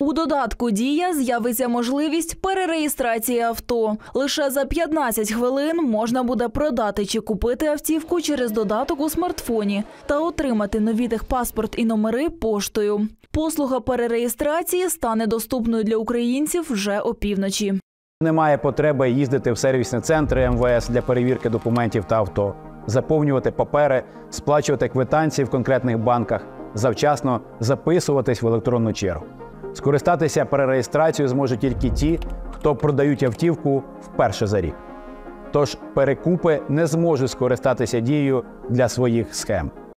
У додатку «Дія» з'явиться можливість перереєстрації авто. Лише за 15 хвилин можна буде продати чи купити автівку через додаток у смартфоні та отримати нові техпаспорт і номери поштою. Послуга перереєстрації стане доступною для українців вже опівночі. Немає потреби їздити в сервісні центри МВС для перевірки документів та авто, заповнювати папери, сплачувати квитанції в конкретних банках, завчасно записуватись в електронну чергу. Скористатися перереєстрацією зможуть тільки ті, хто продають автівку вперше за рік. Тож перекупи не зможуть скористатися дією для своїх схем.